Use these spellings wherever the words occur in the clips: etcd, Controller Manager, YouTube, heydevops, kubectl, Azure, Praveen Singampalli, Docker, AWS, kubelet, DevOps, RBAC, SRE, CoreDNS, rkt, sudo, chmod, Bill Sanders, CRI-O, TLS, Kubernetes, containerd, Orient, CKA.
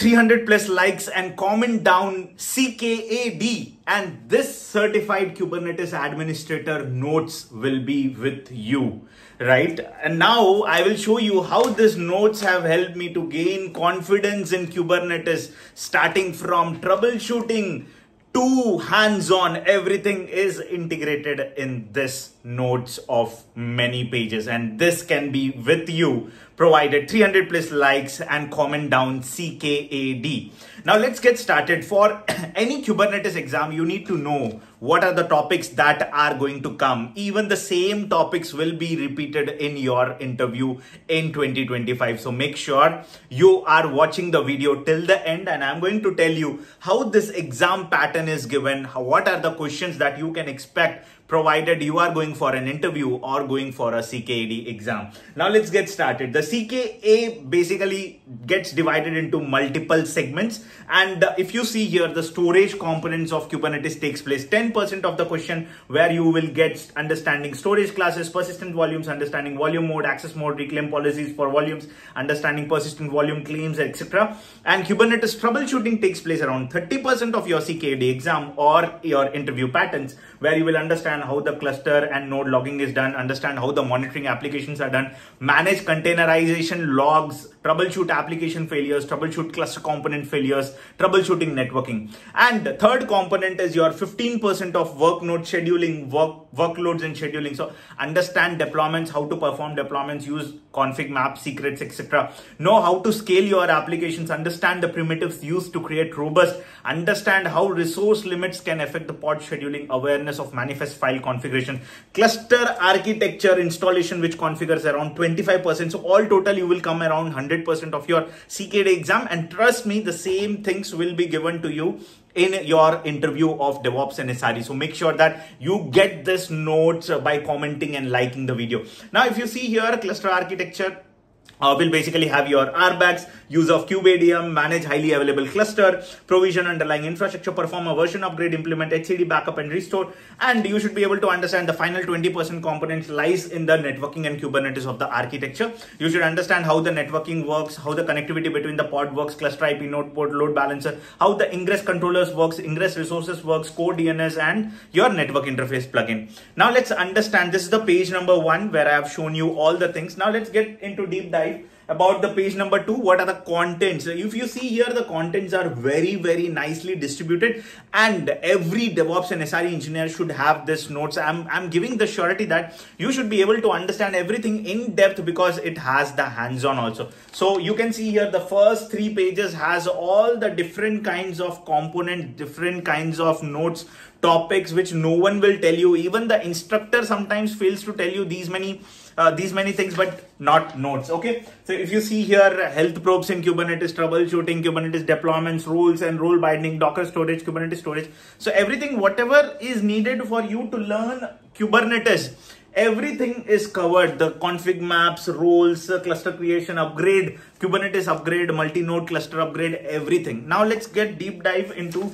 300 plus likes and comment down CKAD, and this certified Kubernetes administrator notes will be with you, right? And now I will show you how these notes have helped me to gain confidence in Kubernetes, starting from troubleshooting to hands-on. Everything is integrated in this notes of many pages, and this can be with you provided 300 plus likes and comment down CKAD. Now let's get started. For any Kubernetes exam, you need to know what are the topics that are going to come. Even the same topics will be repeated in your interview in 2025. So make sure you are watching the video till the end, and I'm going to tell you how this exam pattern is given, what are the questions that you can expect provided you are going for an interview or going for a CKAD exam. Now let's get started. The CKA basically gets divided into multiple segments. And if you see here, the storage components of Kubernetes takes place 10% of the question, where you will get understanding storage classes, persistent volumes, understanding volume mode, access mode, reclaim policies for volumes, understanding persistent volume claims, etc. And Kubernetes troubleshooting takes place around 30% of your CKAD exam or your interview patterns, where you will understand how the cluster and node logging is done, understand how the monitoring applications are done, manage containerization logs, troubleshoot application failures, troubleshoot cluster component failures, troubleshooting networking. And the third component is your 15% of workload scheduling, workloads and scheduling. So understand deployments, how to perform deployments, use config maps, secrets, etc. Know how to scale your applications, understand the primitives used to create robust, understand how resource limits can affect the pod scheduling, awareness of manifest file configuration, cluster architecture installation, which configures around 25%. So all total, you will come around 100% of your CKAD exam. And trust me, the same things will be given to you in your interview of DevOps and SRE. So make sure that you get this notes by commenting and liking the video. Now, if you see here, cluster architecture will basically have your RBACs, use of KubeADM, manage highly available cluster, provision underlying infrastructure, perform a version upgrade, implement etcd backup and restore. And you should be able to understand the final 20% component lies in the networking and Kubernetes of the architecture. You should understand how the networking works, how the connectivity between the pod works, cluster IP, node port, load balancer, how the ingress controllers works, ingress resources works, CoreDNS, and your network interface plugin. Now let's understand, this is the page number 1 where I have shown you all the things. Now let's get into deep dive about the page number 2. What are the contents? If you see here, the contents are very nicely distributed, and every DevOps and SRE engineer should have this notes. I'm giving the surety that you should be able to understand everything in depth because it has the hands-on also. So you can see here, the first 3 pages has all the different kinds of components, different kinds of notes, topics which no one will tell you. Even the instructor sometimes fails to tell you these many things, but not notes. Okay, so if you see here, health probes in Kubernetes, troubleshooting, Kubernetes deployments, rules and rule binding, Docker storage, Kubernetes storage. So everything, whatever is needed for you to learn Kubernetes, everything is covered. The config maps, roles, cluster creation, upgrade, Kubernetes upgrade, multi-node cluster upgrade, everything. Now let's get deep dive into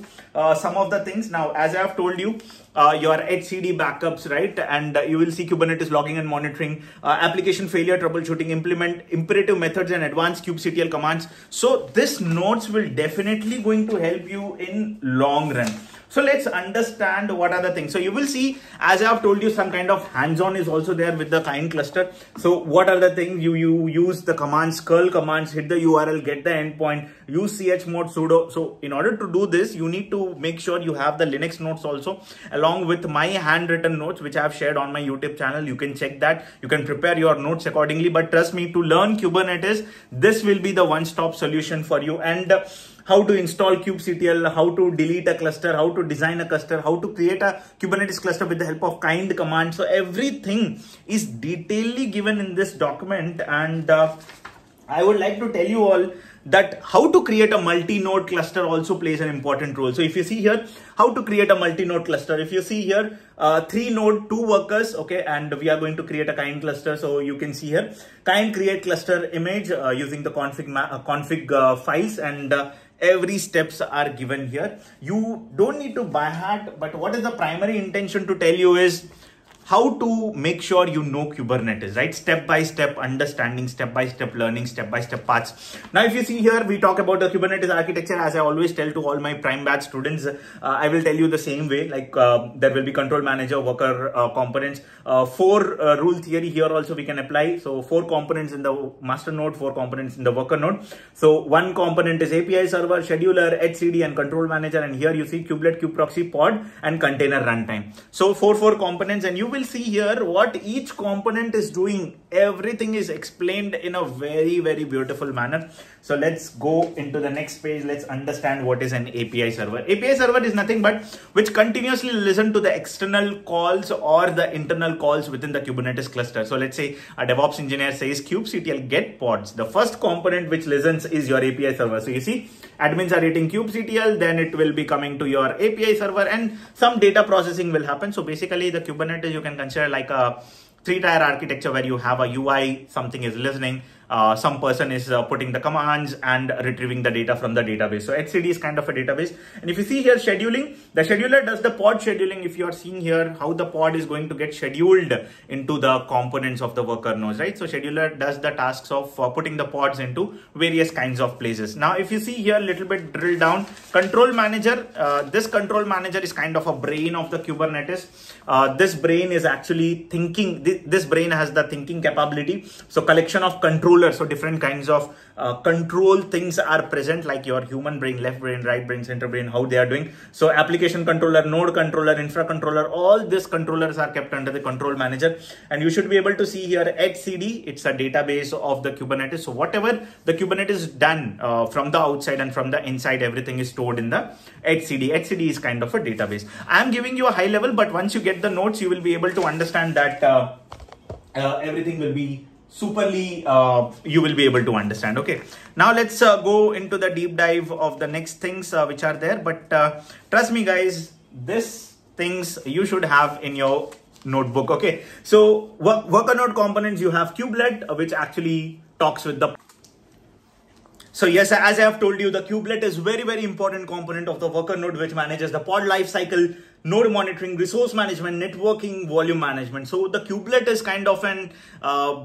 some of the things. Now, as I have told you, your etcd backups, right? And you will see Kubernetes logging and monitoring, application failure troubleshooting, implement imperative methods and advanced kubectl commands. So this notes will definitely going to help you in long run. So let's understand what are the things. So you will see, as I have told you, some kind of hands-on is also there with the kind cluster. So what are the things you use? The commands, curl commands, hit the URL, get the endpoint, use chmod sudo. So in order to do this, you need to make sure you have the Linux notes also, along with my handwritten notes, which I have shared on my YouTube channel. You can check that. You can prepare your notes accordingly. But trust me, to learn Kubernetes, this will be the one-stop solution for you. And how to install kubectl, how to delete a cluster, how to design a cluster, how to create a Kubernetes cluster with the help of kind command. So everything is detailedly given in this document. And I would like to tell you all that how to create a multi-node cluster also plays an important role. So if you see here, how to create a multi-node cluster. If you see here, 3 node 2 workers, okay, and we are going to create a kind cluster. So you can see here, kind create cluster image using the config files, and every steps are given here. You don't need to by heart, but what is the primary intention to tell you is how to make sure you know Kubernetes, right? Step-by-step understanding, step-by-step learning, step-by-step paths. Now, if you see here, we talk about the Kubernetes architecture. As I always tell to all my prime batch students, I will tell you the same way, like there will be control manager, worker, components. Four rule theory here also we can apply. So 4 components in the master node, 4 components in the worker node. So 1 component is API server, scheduler, etcd, and control manager. And here you see kubelet, kube-proxy, pod, and container runtime. So 4 components, and you will see here what each component is doing. Everything is explained in a very, very beautiful manner. So let's go into the next page. Let's understand what is an API server. API server is nothing but which continuously listen to the external calls or the internal calls within the Kubernetes cluster. So let's say a DevOps engineer says kubectl get pods. The first component which listens is your API server. So you see admins are rating kubectl, then it will be coming to your API server and some data processing will happen. So basically the Kubernetes you can consider like a 3-tier architecture where you have a UI, something is listening, some person is putting the commands and retrieving the data from the database. So etcd is kind of a database. And if you see here scheduling, the scheduler does the pod scheduling. If you are seeing here how the pod is going to get scheduled into the components of the worker nodes, right? So scheduler does the tasks of putting the pods into various kinds of places. Now, if you see here a little bit drill down, control manager, this control manager is kind of a brain of the Kubernetes. This brain is actually thinking, this brain has the thinking capability. So collection of control. So different kinds of control things are present, like your human brain, left brain, right brain, center brain, how they are doing. So application controller, node controller, infra controller, all these controllers are kept under the control manager. And you should be able to see here etcd, it's a database of the Kubernetes. So whatever the Kubernetes done from the outside and from the inside, everything is stored in the etcd. Etcd is kind of a database. I'm giving you a high level, but once you get the notes, you will be able to understand that everything will be superly, you will be able to understand. Okay, now let's go into the deep dive of the next things which are there. But trust me guys, these things you should have in your notebook. Okay, so worker node components, you have kubelet, which actually talks with the. So yes, as I have told you, the kubelet is very, very important component of the worker node, which manages the pod lifecycle, node monitoring, resource management, networking, volume management. So the kubelet is kind of an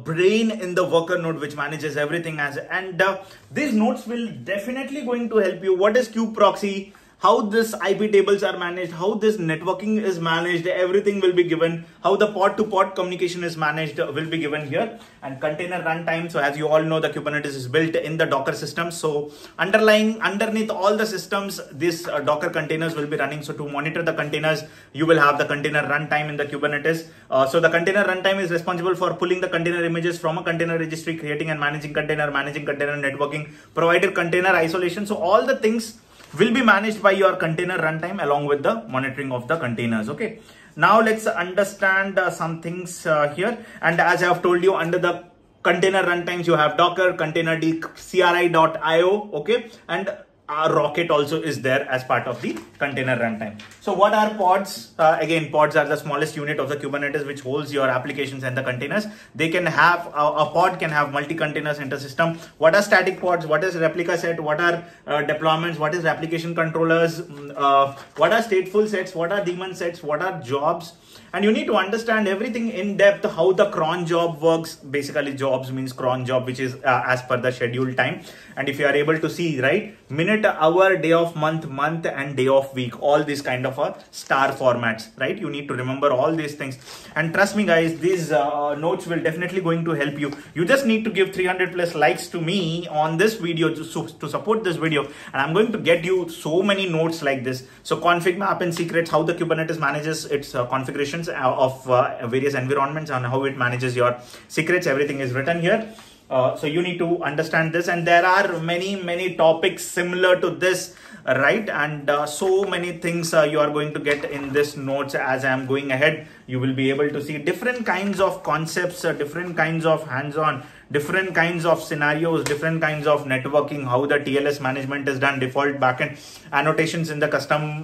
brain in the worker node, which manages everything as. And these nodes will definitely going to help you. What is kube-proxy? How this IP tables are managed, how this networking is managed, everything will be given. How the pod-to-pod communication is managed will be given here. And container runtime. So as you all know, the Kubernetes is built in the Docker system. So underneath all the systems, these Docker containers will be running. So to monitor the containers, you will have the container runtime in the Kubernetes. So the container runtime is responsible for pulling the container images from a container registry, creating and managing container networking, provided container isolation. So all the things will be managed by your container runtime along with the monitoring of the containers. Okay, now let's understand some things here. And as I have told you, under the container runtimes, you have Docker, containerd, CRI.io, okay, and Rocket also is there as part of the container runtime. So what are pods? Again, pods are the smallest unit of the Kubernetes, which holds your applications and the containers. They can have, a pod can have multi-containers inter-system. What are static pods? What is replica set? What are deployments? What is replication controllers? What are stateful sets? What are daemon sets? What are jobs? And you need to understand everything in depth, how the cron job works. Basically jobs means cron job, which is as per the schedule time. And if you are able to see, right, minute, hour, day of month, month and day of week, all these kind of a star formats, right? You need to remember all these things. And trust me guys, these notes will definitely going to help you. You just need to give 300+ likes to me on this video to support this video. And I'm going to get you so many notes like this. So config map and secrets, how the Kubernetes manages its configuration of various environments and how it manages your secrets. Everything is written here. So you need to understand this. And there are many topics similar to this, right? And so many things you are going to get in this notes. As I am going ahead, you will be able to see different kinds of concepts, different kinds of hands-on, different kinds of scenarios, different kinds of networking, how the TLS management is done, default backend, annotations in the custom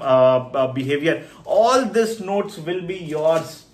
behavior. All these notes will be yours.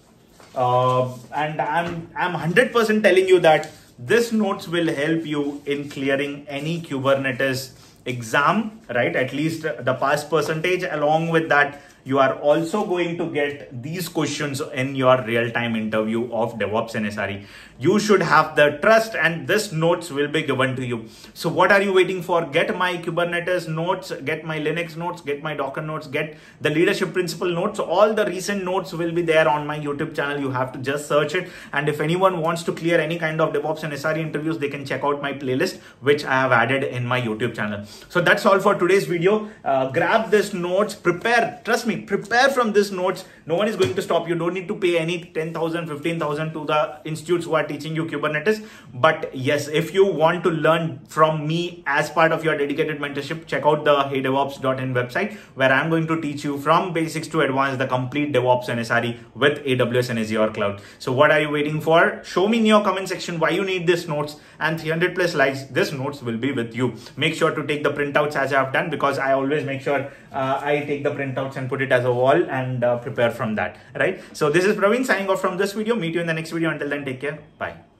And I'm 100% telling you that these notes will help you in clearing any Kubernetes exam, right? At least the pass percentage, along with that you are also going to get these questions in your real-time interview of DevOps and SRE. You should have the trust, and this notes will be given to you. So what are you waiting for? Get my Kubernetes notes, get my Linux notes, get my Docker notes, get the leadership principle notes. All the recent notes will be there on my YouTube channel. You have to just search it. And if anyone wants to clear any kind of DevOps and SRE interviews, they can check out my playlist, which I have added in my YouTube channel. So that's all for today's video. Grab this notes, prepare, trust me, prepare from this notes. No one is going to stop you. Don't need to pay any 10,000, 15,000 to the institutes who are teaching you Kubernetes. But yes, if you want to learn from me as part of your dedicated mentorship, check out the heydevops.in website, where I'm going to teach you from basics to advanced, the complete DevOps and SRE with AWS and Azure cloud. So what are you waiting for? Show me in your comment section why you need this notes, and 300 plus likes, this notes will be with you. Make sure to take the printouts as I have done, because I always make sure I take the printouts and put it as a wall and prepare from that, right? So this is Praveen signing off from this video. Meet you in the next video. Until then, take care. Bye.